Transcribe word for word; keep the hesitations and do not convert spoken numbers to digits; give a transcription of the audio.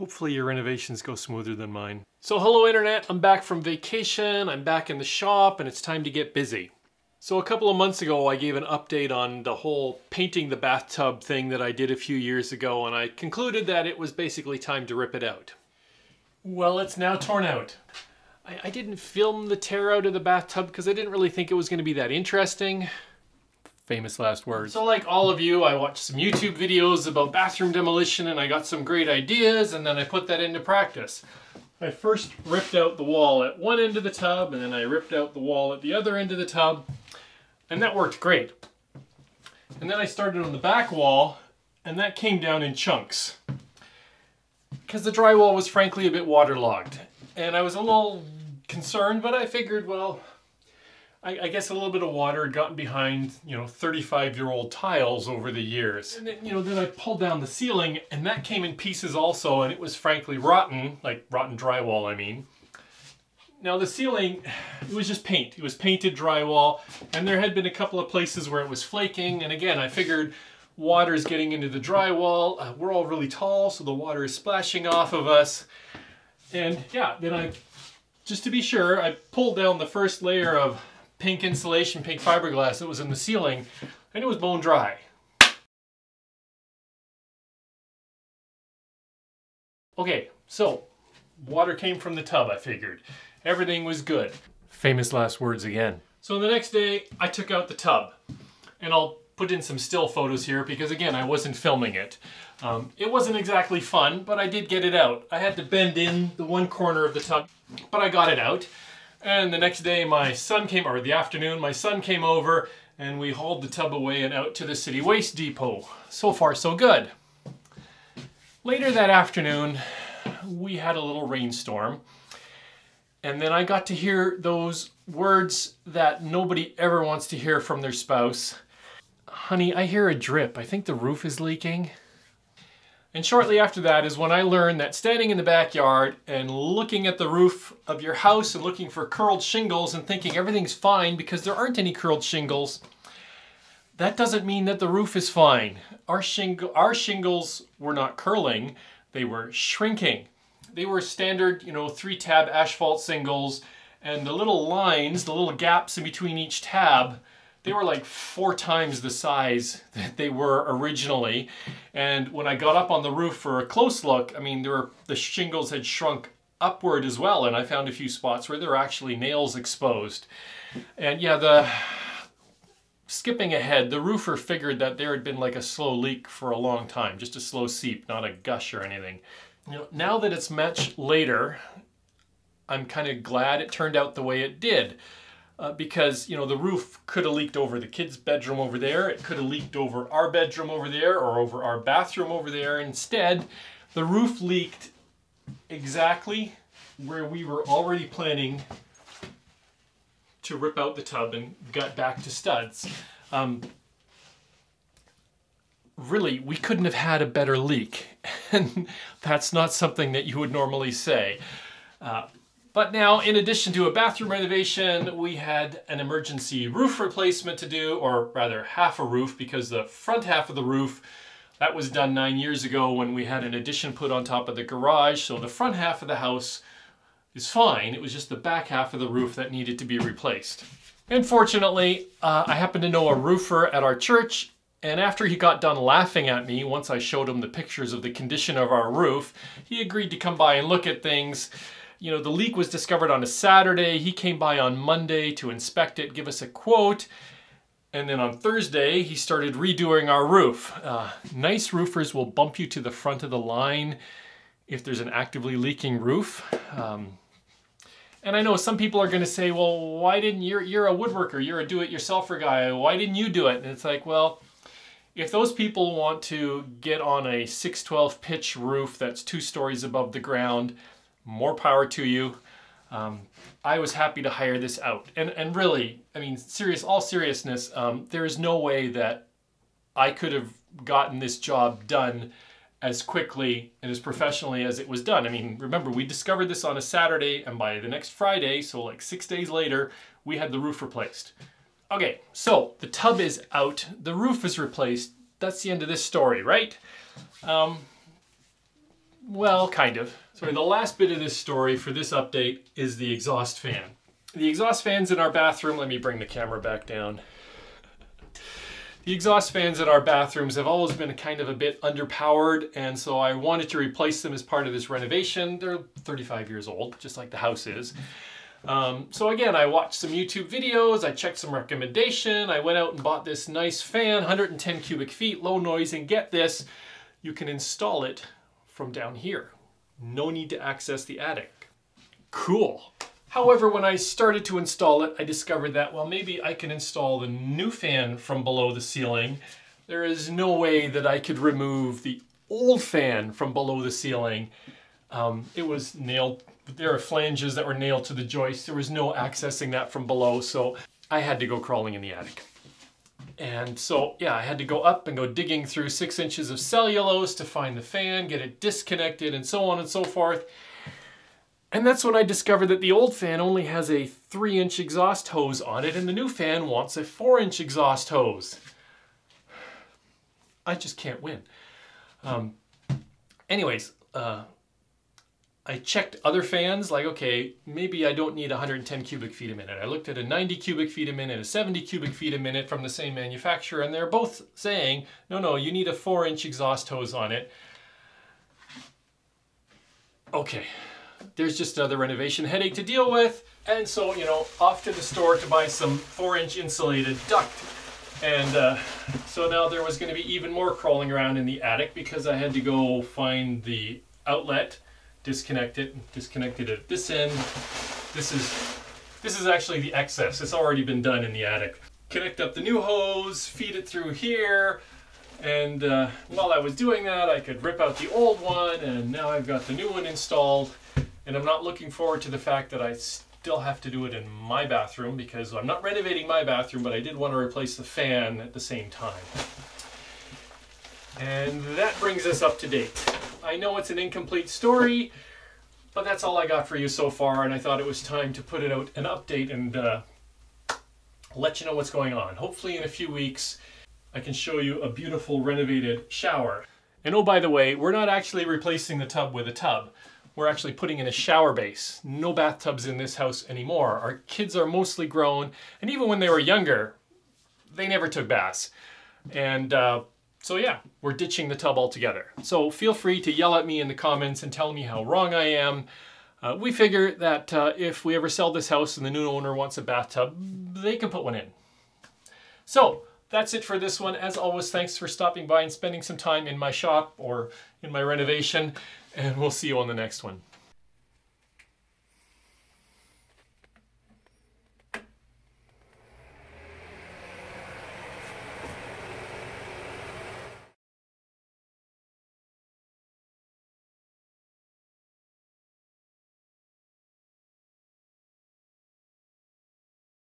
Hopefully your renovations go smoother than mine. So hello internet, I'm back from vacation, I'm back in the shop, and it's time to get busy. So a couple of months ago I gave an update on the whole painting the bathtub thing that I did a few years ago, and I concluded that it was basically time to rip it out. Well, it's now torn out. I, I didn't film the tear out of the bathtub because I didn't really think it was going to be that interesting. Famous last words. So like all of you, I watched some YouTube videos about bathroom demolition and I got some great ideas, and then I put that into practice. I first ripped out the wall at one end of the tub, and then I ripped out the wall at the other end of the tub, and that worked great. And then I started on the back wall, and that came down in chunks because the drywall was frankly a bit waterlogged, and I was a little concerned, but I figured, well, I guess a little bit of water had gotten behind, you know, thirty-five year old tiles over the years. And then, you know, then I pulled down the ceiling and that came in pieces also, and it was frankly rotten, like rotten drywall, I mean. Now the ceiling, it was just paint. It was painted drywall, and there had been a couple of places where it was flaking, and again, I figured water's getting into the drywall. Uh, we're all really tall, so the water is splashing off of us. And yeah, then I, just to be sure, I pulled down the first layer of pink insulation, pink fiberglass that was in the ceiling, and it was bone dry. Okay, so water came from the tub, I figured. Everything was good. Famous last words again. So the next day, I took out the tub, and I'll put in some still photos here because again, I wasn't filming it. Um, it wasn't exactly fun, but I did get it out. I had to bend in the one corner of the tub, but I got it out. And the next day my son came, or the afternoon, my son came over and we hauled the tub away and out to the city waste depot. So far so good. Later that afternoon we had a little rainstorm, and then I got to hear those words that nobody ever wants to hear from their spouse. Honey, I hear a drip. I think the roof is leaking. And shortly after that is when I learned that standing in the backyard and looking at the roof of your house and looking for curled shingles and thinking everything's fine because there aren't any curled shingles, that doesn't mean that the roof is fine. Our, shing our shingles were not curling, they were shrinking. They were standard, you know, three tab asphalt shingles, and the little lines, the little gaps in between each tab, they were like four times the size that they were originally. And when I got up on the roof for a close look, I mean, there were, the shingles had shrunk upward as well, and I found a few spots where there were actually nails exposed. And yeah, the skipping ahead, the roofer figured that there had been like a slow leak for a long time, just a slow seep, not a gush or anything. You know, now that it's much later, I'm kind of glad it turned out the way it did. Uh, because, you know, the roof could have leaked over the kids' bedroom over there, it could have leaked over our bedroom over there, or over our bathroom over there. Instead, the roof leaked exactly where we were already planning to rip out the tub and got back to studs. Um, really, we couldn't have had a better leak, and that's not something that you would normally say. Uh, But now, in addition to a bathroom renovation, we had an emergency roof replacement to do, or rather half a roof, because the front half of the roof, that was done nine years ago when we had an addition put on top of the garage, so the front half of the house is fine. It was just the back half of the roof that needed to be replaced. And fortunately, uh, I happened to know a roofer at our church, and after he got done laughing at me, once I showed him the pictures of the condition of our roof, he agreed to come by and look at things. You know, the leak was discovered on a Saturday. He came by on Monday to inspect it, give us a quote, and then on Thursday he started redoing our roof. Uh, nice roofers will bump you to the front of the line if there's an actively leaking roof. Um, and I know some people are going to say, well, why didn't you, you're a woodworker, you're a do-it-yourselfer guy, why didn't you do it? And it's like, well, if those people want to get on a six twelve pitch roof that's two stories above the ground, more power to you. Um, I was happy to hire this out. And, and really, I mean, serious, all seriousness, um, there is no way that I could have gotten this job done as quickly and as professionally as it was done. I mean, remember, we discovered this on a Saturday, and by the next Friday, so like six days later, we had the roof replaced. Okay, so the tub is out, the roof is replaced. That's the end of this story, right? Um, Well, kind of. So the last bit of this story for this update is the exhaust fan. The exhaust fans in our bathroom, let me bring the camera back down. The exhaust fans in our bathrooms have always been kind of a bit underpowered, and so I wanted to replace them as part of this renovation. They're thirty-five years old, just like the house is. Um, so again, I watched some YouTube videos, I checked some recommendation, I went out and bought this nice fan, one hundred ten cubic feet, low noise, and get this, you can install it from down here. No need to access the attic. Cool. However, when I started to install it, I discovered that, well, maybe I can install the new fan from below the ceiling. There is no way that I could remove the old fan from below the ceiling. Um, it was nailed, there are flanges that were nailed to the joist. There was no accessing that from below, so I had to go crawling in the attic. And so, yeah, I had to go up and go digging through six inches of cellulose to find the fan, get it disconnected, and so on and so forth. And that's when I discovered that the old fan only has a three inch exhaust hose on it and the new fan wants a four inch exhaust hose. I just can't win. Um, anyways, uh, I checked other fans, like, okay, maybe I don't need one hundred ten cubic feet a minute. I looked at a ninety cubic feet a minute, a seventy cubic feet a minute from the same manufacturer, and they're both saying, no, no, you need a four inch exhaust hose on it. Okay. There's just another renovation headache to deal with. And so, you know, off to the store to buy some four inch insulated duct. And uh, so now there was going to be even more crawling around in the attic because I had to go find the outlet, disconnect it, disconnected it at this end. This is, this is actually the excess. It's already been done in the attic. Connect up the new hose, feed it through here. And uh, while I was doing that, I could rip out the old one, and now I've got the new one installed. And I'm not looking forward to the fact that I still have to do it in my bathroom, because I'm not renovating my bathroom, but I did want to replace the fan at the same time. And that brings us up to date. I know it's an incomplete story, but that's all I got for you so far, and I thought it was time to put it out an update and uh, let you know what's going on. Hopefully in a few weeks I can show you a beautiful renovated shower. And oh, by the way, we're not actually replacing the tub with a tub. We're actually putting in a shower base. No bathtubs in this house anymore. Our kids are mostly grown, and even when they were younger, they never took baths. And uh, so yeah, we're ditching the tub altogether. So feel free to yell at me in the comments and tell me how wrong I am. Uh, we figure that uh, if we ever sell this house and the new owner wants a bathtub, they can put one in. So that's it for this one. As always, thanks for stopping by and spending some time in my shop or in my renovation. And we'll see you on the next one.